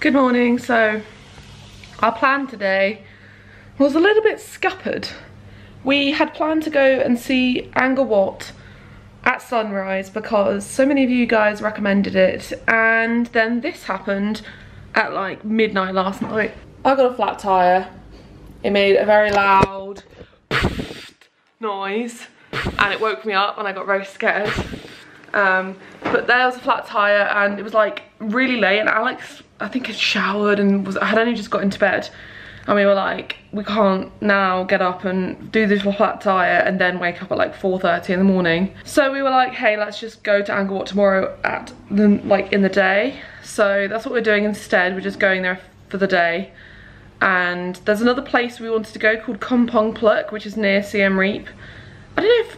Good morning. So our plan today was a little bit scuppered. We had planned to go and see Angkor Wat at sunrise because so many of you guys recommended it, and then this happened at like midnight last night. I got a flat tire. It made a very loud noise and it woke me up and I got very scared. But there was a flat tire and it was like really late, and Alex I think had showered and had only just got into bed, and we were like, we can't now get up and do this flat tire and then wake up at like 4:30 in the morning. So we were like, hey, let's just go to Angkor Wat tomorrow at the, like in the day. So that's what we're doing instead. We're just going there for the day. And there's another place we wanted to go called Kompong Phluk, which is near Siem Reap. I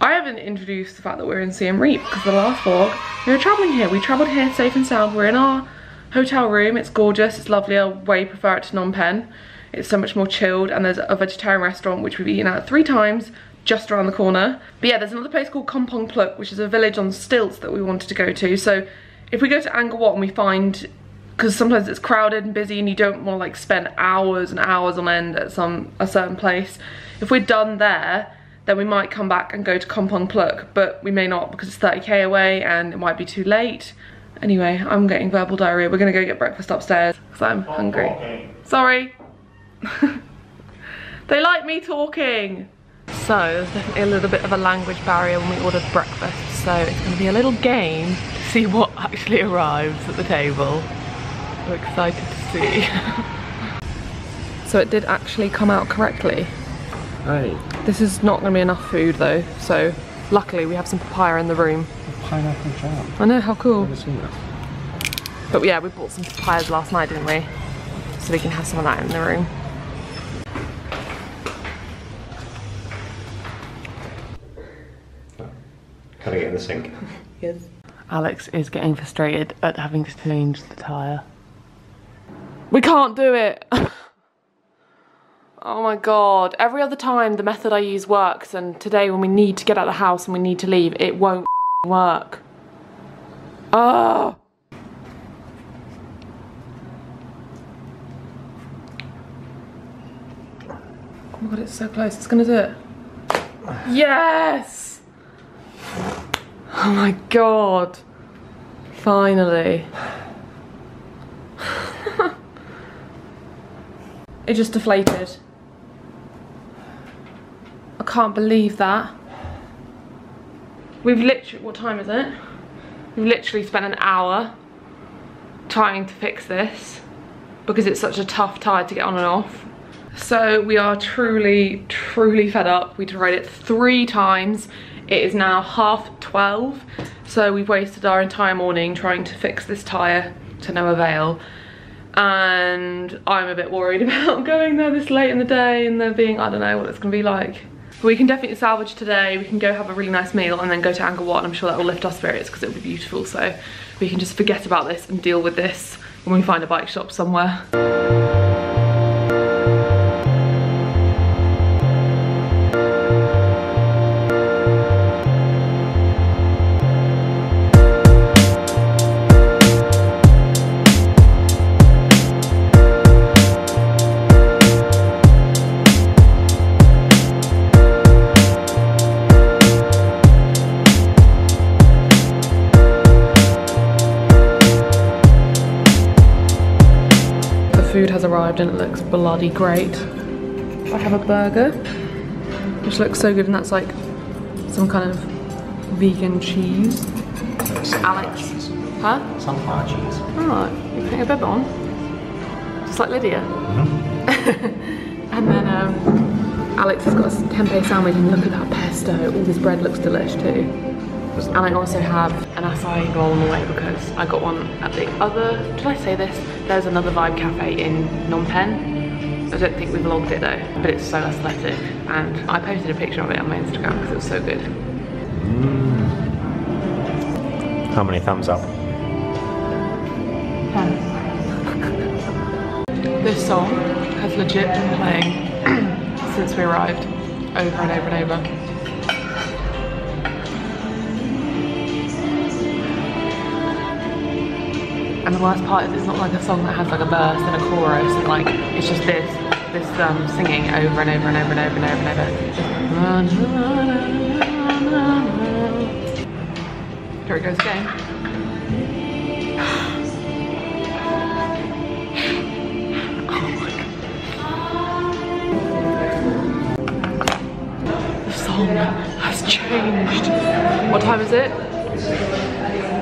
haven't introduced the fact that we're in Siem Reap, because the last vlog we were travelling here. We travelled here safe and sound. We're in our hotel room. It's gorgeous. It's lovely. I way prefer it to Phnom Penh. It's so much more chilled, and there's a vegetarian restaurant which we've eaten at 3 times just around the corner. But yeah, there's another place called Kompong Phluk, which is a village on stilts that we wanted to go to. So if we go to Angkor Wat and we find, because sometimes it's crowded and busy and you don't want to like spend hours and hours on end at a certain place. If we're done there, then we might come back and go to Kompong Phluk, but we may not because it's 30k away and it might be too late. Anyway, I'm getting verbal diarrhea. We're gonna go get breakfast upstairs because I'm hungry. Sorry. They like me talking. So there's definitely a little bit of a language barrier when we ordered breakfast, so it's gonna be a little game to see what actually arrives at the table. I'm excited to see. So it did actually come out correctly. Right. This is not gonna be enough food though, so luckily we have some papaya in the room. Pineapple jam. I know, how cool. I've never seen that. But yeah, we bought some papayas last night, didn't we? So we can have some of that in the room. Can I get in the sink? Yes. Alex is getting frustrated at having to change the tyre. We can't do it! Oh my god. Every other time the method I use works, and today when we need to get out of the house and we need to leave, it won't work. Oh! Oh my god, it's so close. It's gonna do it. Yes! Oh my god. Finally. It just deflated. I can't believe that. We've literally, what time is it? We've literally spent an hour trying to fix this because it's such a tough tire to get on and off. So we are truly, truly fed up. We tried it 3 times. It is now 12:30, so we've wasted our entire morning trying to fix this tyre to no avail. And I'm a bit worried about going there this late in the day and there being, I don't know what it's going to be like. But we can definitely salvage today. We can go have a really nice meal and then go to Angkor Wat, and I'm sure that will lift our spirits because it will be beautiful. So we can just forget about this and deal with this when we find a bike shop somewhere. And it looks bloody great. I have a burger which looks so good, and that's like some kind of vegan cheese. Alex, cheese. Huh? Sunflower cheese. Oh, you're putting a bib on? Just like Lydia. Mm-hmm. And then Alex has got a tempeh sandwich, and look at that pesto. All this bread looks delish too. And I also have an acai bowl on the way because I got one at the other, did I say this? There's another Vibe Cafe in Phnom Penh. I don't think we vlogged it though, but it's so aesthetic. And I posted a picture of it on my Instagram because it was so good. Mm. How many thumbs up? 10. This song has legit been playing since we arrived, over and over and over. And the worst part is it's not like a song that has like a verse and a chorus and like, it's just this singing over and over and over and over and over and over. Here it goes again. Oh my God. The song has changed. What time is it?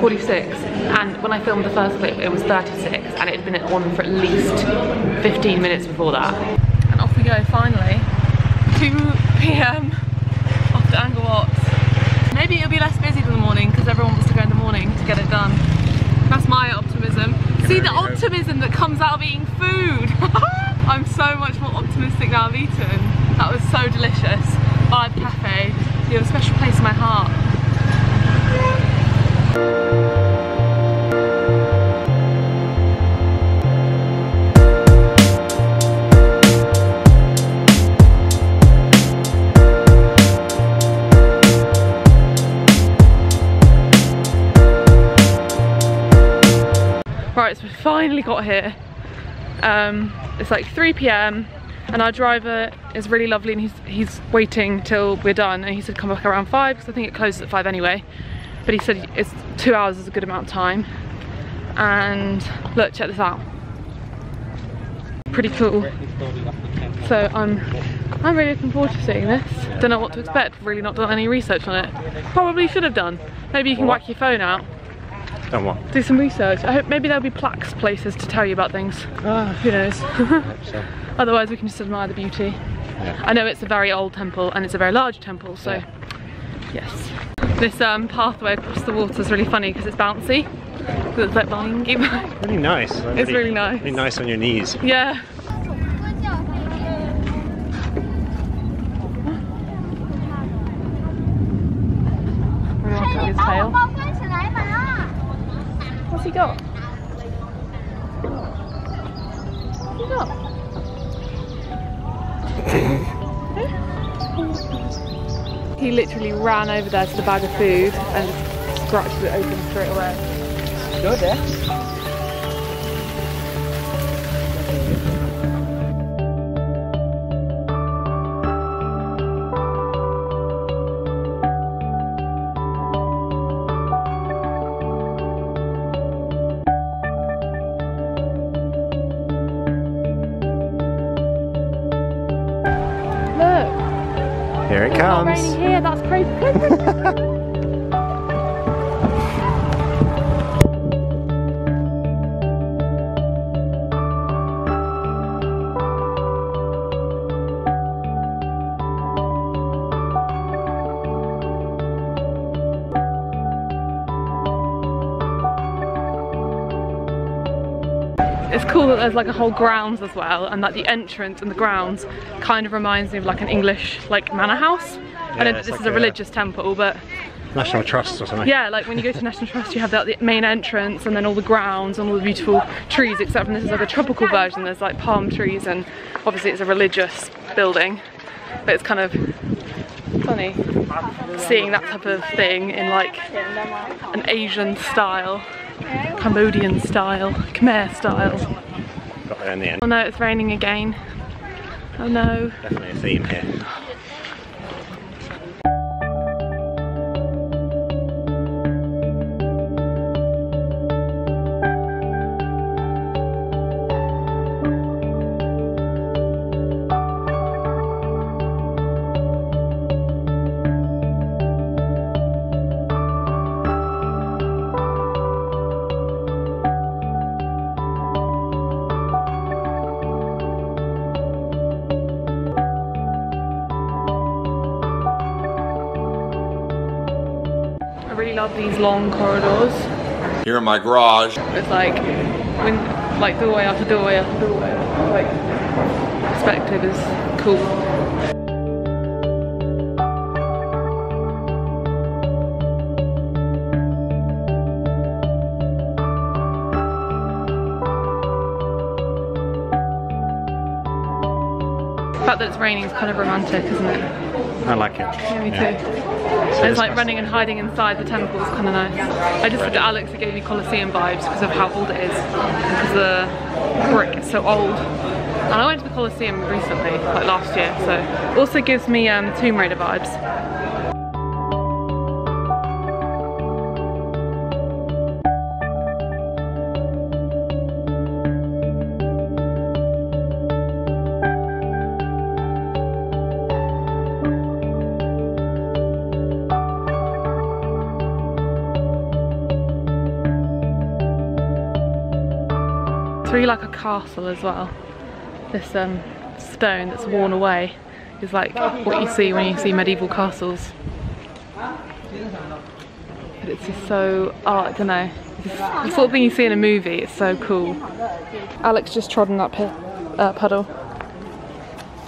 46, and when I filmed the first clip it was 36 and it had been on for at least 15 minutes before that. And off we go finally, 2 p.m. off to Angkor Wat. Maybe it'll be less busy than the morning because everyone wants to go in the morning to get it done. That's my optimism. See the optimism that comes out of eating food. I'm so much more optimistic now I've eaten. That was so delicious. Vibe Cafe, you have a special place in my heart. Right, so we finally got here. It's like 3 p.m. and our driver is really lovely and he's waiting till we're done, and he said come back around 5 because I think it closes at 5 anyway. But he said it's 2 hours is a good amount of time. And look, check this out. Pretty cool. So I'm really looking forward to seeing this. Don't know what to expect, really not done any research on it. Probably should have done. Maybe you can whack your phone out. Done what? Do some research. I hope maybe there'll be plaques, places to tell you about things. Who knows? So. Otherwise we can just admire the beauty. Yeah. I know it's a very old temple and it's a very large temple, so yeah. Yes. This pathway across the water is really funny because it's bouncy. It's like bingy. Really nice. It's really nice. Really nice on your knees. Yeah. We're not doing his tail. What's he got? What's he got? He literally ran over there to the bag of food and just scratched it open straight away. Good, eh? Look! Here it comes. That's crazy. It's cool that there's like a whole grounds as well, and that the entrance and the grounds kind of reminds me of like an English like manor house. Yeah, I know that this like is a religious temple, but... National Trust or something. Yeah, like when you go to National Trust you have the main entrance and then all the grounds and all the beautiful trees, except for this is like a tropical version. There's like palm trees and obviously it's a religious building, but it's kind of funny seeing that type of thing in like an Asian style, Cambodian style, Khmer style. Got there in the end. Oh no, it's raining again. Oh no. Definitely a theme here. Love these long corridors. Here in my garage. It's like when like doorway after doorway after doorway. Like perspective is cool. Back that it's raining is kind of romantic, isn't it? I like it. Yeah, me too. So it's like running and hiding inside the temple is kind of nice. I just said to Alex, it gave me Colosseum vibes because of how old it is. Because the brick is so old. And I went to the Colosseum recently, like last year, so it also gives me Tomb Raider vibes. It's really like a castle as well. This stone that's worn away is like what you see when you see medieval castles. But it's just so, oh, I don't know. It's the sort of thing you see in a movie, it's so cool. Alex just trodden that puddle.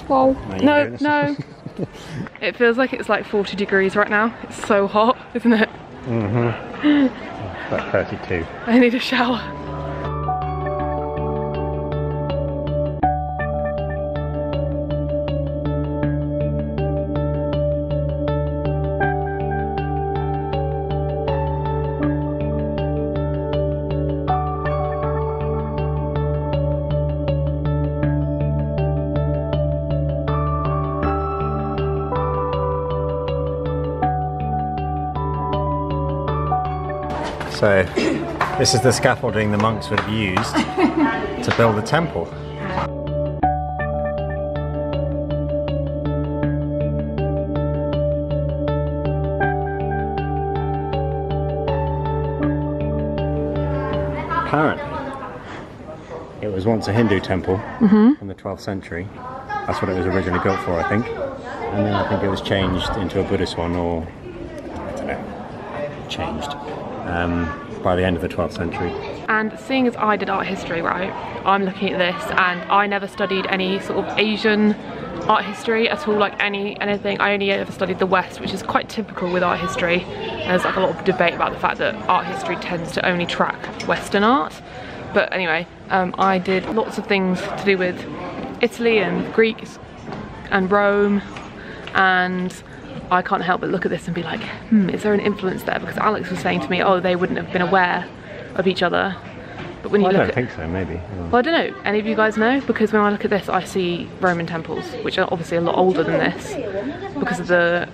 Whoa. No, no. It feels like it's like 40 degrees right now. It's so hot, isn't it? Mm-hmm. About 32. I need a shower. So this is the scaffolding the monks would have used to build the temple. Apparently, it was once a Hindu temple in the 12th century. That's what it was originally built for, I think. And then I think it was changed into a Buddhist one, or I don't know, changed. By the end of the 12th century. And seeing as I did art history, right, I'm looking at this and I never studied any sort of Asian art history at all, like anything. I only ever studied the West, which is quite typical with art history. There's like a lot of debate about the fact that art history tends to only track Western art. But anyway, I did lots of things to do with Italy and Greeks and Rome, and I can't help but look at this and be like, is there an influence there? Because Alex was saying to me, oh, they wouldn't have been aware of each other. But when you look at... I don't think so, maybe. Well, I don't know. Any of you guys know? Because when I look at this, I see Roman temples, which are obviously a lot older than this, because of the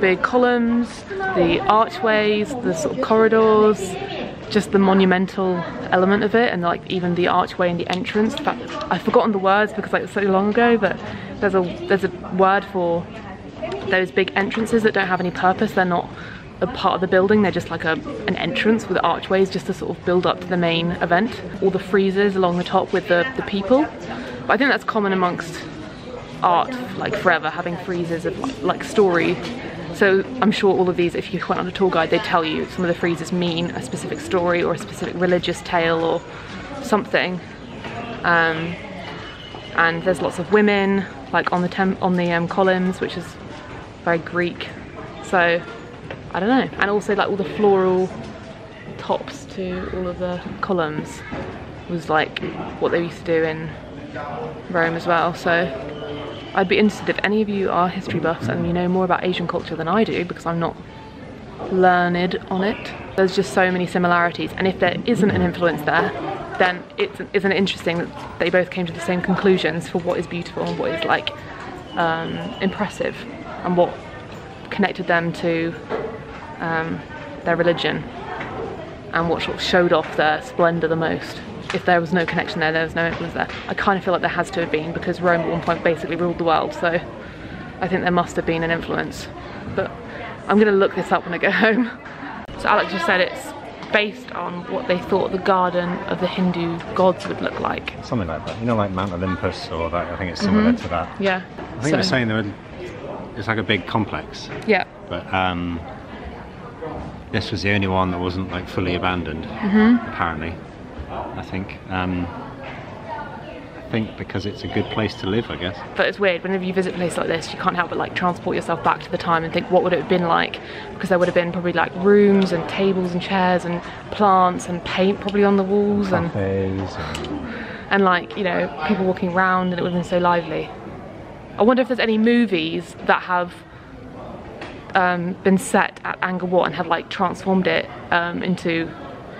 big columns, the archways, the sort of corridors, just the monumental element of it, and like even the archway and the entrance. In fact, I've forgotten the words because like it's so long ago, but there's a word for those big entrances that don't have any purpose. They're not a part of the building, they're just like an entrance with archways just to sort of build up to the main event. All the friezes along the top with the people. But I think that's common amongst art, like forever, having friezes of like story. So I'm sure all of these, if you went on a tour guide, they'd tell you some of the friezes mean a specific story or a specific religious tale or something. And there's lots of women, like on the columns, which is very Greek, so I don't know. And also like all the floral tops to all of the columns was like what they used to do in Rome as well. So I'd be interested if any of you are history buffs and you know more about Asian culture than I do, because I'm not learned on it. There's just so many similarities, and if there isn't an influence there, then isn't it interesting that they both came to the same conclusions for what is beautiful and what is like impressive, and what connected them to their religion, and what sort of showed off their splendour the most. If there was no connection there, there was no influence there. I kind of feel like there has to have been, because Rome at one point basically ruled the world, so I think there must have been an influence. But I'm going to look this up when I go home. So Alex just said it's based on what they thought the garden of the Hindu gods would look like. Something like that. You know, like Mount Olympus or that, I think it's similar to that. Yeah. I think they're saying there were... It's like a big complex. Yeah. But this was the only one that wasn't like fully abandoned, apparently. I think. I think because it's a good place to live, I guess. But it's weird, whenever you visit a place like this, you can't help but like transport yourself back to the time and think what would it have been like, because there would have been probably like rooms and tables and chairs and plants and paint probably on the walls and cafes and and like, you know, people walking around, and it would have been so lively. I wonder if there's any movies that have been set at Angkor Wat and have like transformed it into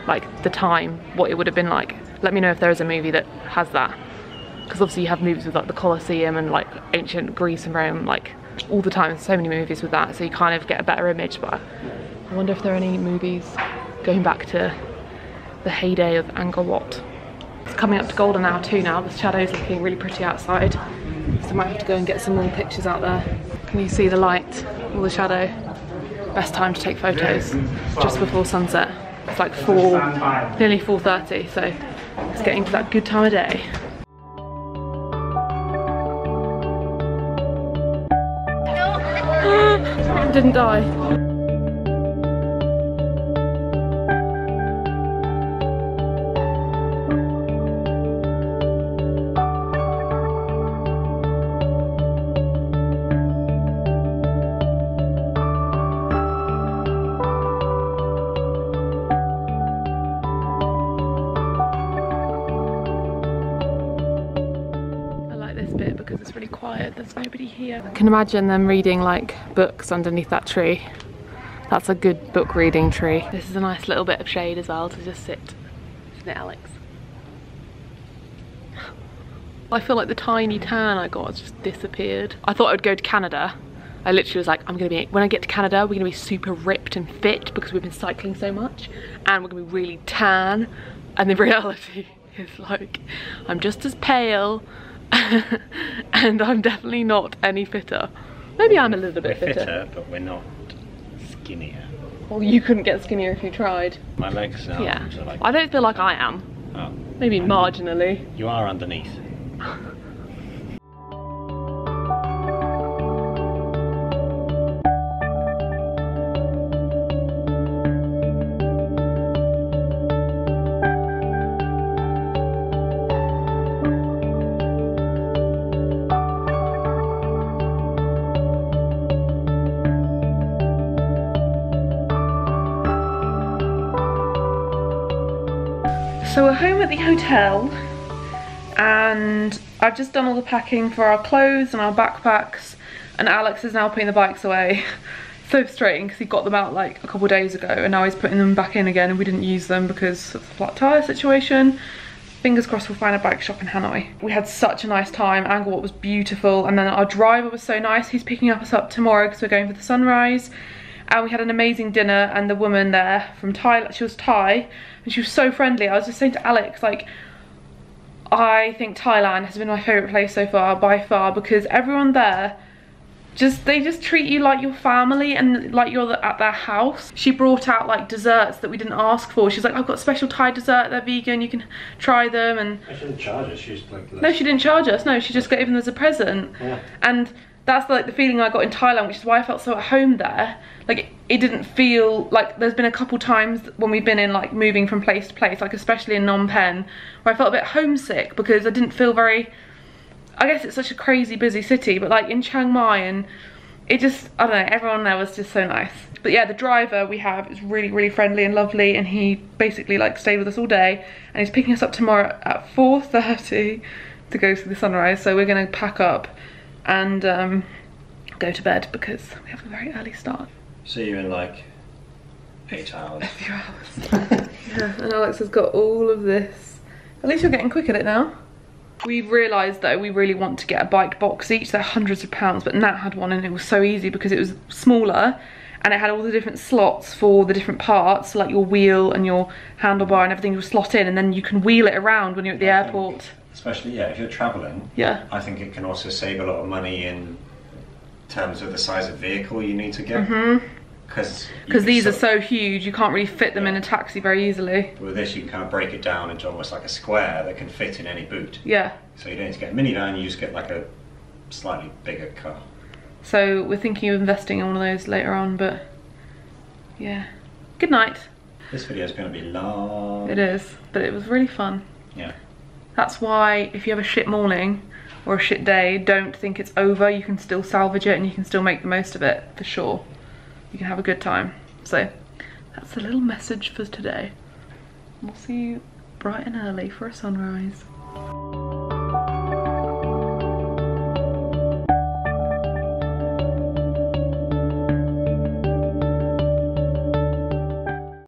like the time, what it would have been like. Let me know if there is a movie that has that, because obviously you have movies with like the Colosseum and like ancient Greece and Rome like all the time, so many movies with that, so you kind of get a better image. But I wonder if there are any movies going back to the heyday of Angkor Wat. It's coming up to golden hour too now. The shadow's looking really pretty outside, so I might have to go and get some more pictures out there. Can you see the light, all the shadow? Best time to take photos, just before sunset. It's like 4, nearly 4:30, so it's getting to that good time of day. I didn't die. It's really quiet, there's nobody here. I can imagine them reading like books underneath that tree. That's a good book reading tree. This is a nice little bit of shade as well to just sit, isn't it, Alex? I feel like the tiny tan I got has just disappeared. I thought I would go to Canada. I literally was like, when I get to Canada, we're gonna be super ripped and fit because we've been cycling so much, and we're gonna be really tan. And the reality is like, I'm just as pale. And I'm definitely not any fitter. Maybe I'm a little bit fitter, but we're not skinnier. Well, you couldn't get skinnier if you tried. My legs are, yeah. Like, I don't feel like I am. Oh, maybe marginally. You are underneath. So we're home at the hotel, and I've just done all the packing for our clothes and our backpacks, and Alex is now putting the bikes away. So frustrating, because he got them out like a couple of days ago, and now he's putting them back in again, and we didn't use them because of the flat tire situation. Fingers crossed we'll find a bike shop in Hanoi. We had such a nice time. Angkor Wat was beautiful, and then our driver was so nice. He's picking us up tomorrow because we're going for the sunrise. And we had an amazing dinner, and the woman there from Thailand, she was Thai, and she was so friendly. I was just saying to Alex, like, I think Thailand has been my favourite place so far, by far, because everyone there, they just treat you like your family and like you're at their house. She brought out like desserts that we didn't ask for. She's like, I've got special Thai dessert, they're vegan, you can try them. And she didn't charge us, she was like... No, she didn't charge us, no, she just gave them as a present. Yeah. And that's like the feeling I got in Thailand, which is why I felt so at home there. Like it didn't feel like... There's been a couple times when we've been in like moving from place to place, like especially in Phnom Penh, where I felt a bit homesick because I didn't feel very... I guess it's such a crazy busy city, but like in Chiang Mai, and it just, I don't know, everyone there was just so nice. But yeah, the driver we have is really, really friendly and lovely, and he basically like stayed with us all day, and he's picking us up tomorrow at 4:30 to go to the sunrise. So we're gonna pack up and go to bed because we have a very early start. See you in like 8 hours. A few hours. Yeah, and Alex has got all of this. At least you're getting quick at it now. We've realised though we really want to get a bike box each. They're hundreds of pounds, but Nat had one and it was so easy because it was smaller and it had all the different slots for the different parts, so like your wheel and your handlebar and everything will slot in, and then you can wheel it around when you're at the airport. Especially, yeah, if you're travelling, yeah. I think it can also save a lot of money in terms of the size of vehicle you need to get. Because these are so huge, you can't really fit them in a taxi very easily. With this, you can kind of break it down into almost like a square that can fit in any boot. Yeah. So you don't need to get a minivan, you just get like a slightly bigger car. So we're thinking of investing in one of those later on, but yeah. Good night. This video is going to be long. It is, but it was really fun. Yeah. That's why if you have a shit morning or a shit day, don't think it's over. You can still salvage it and you can still make the most of it, for sure. You can have a good time. So that's a little message for today. We'll see you bright and early for a sunrise.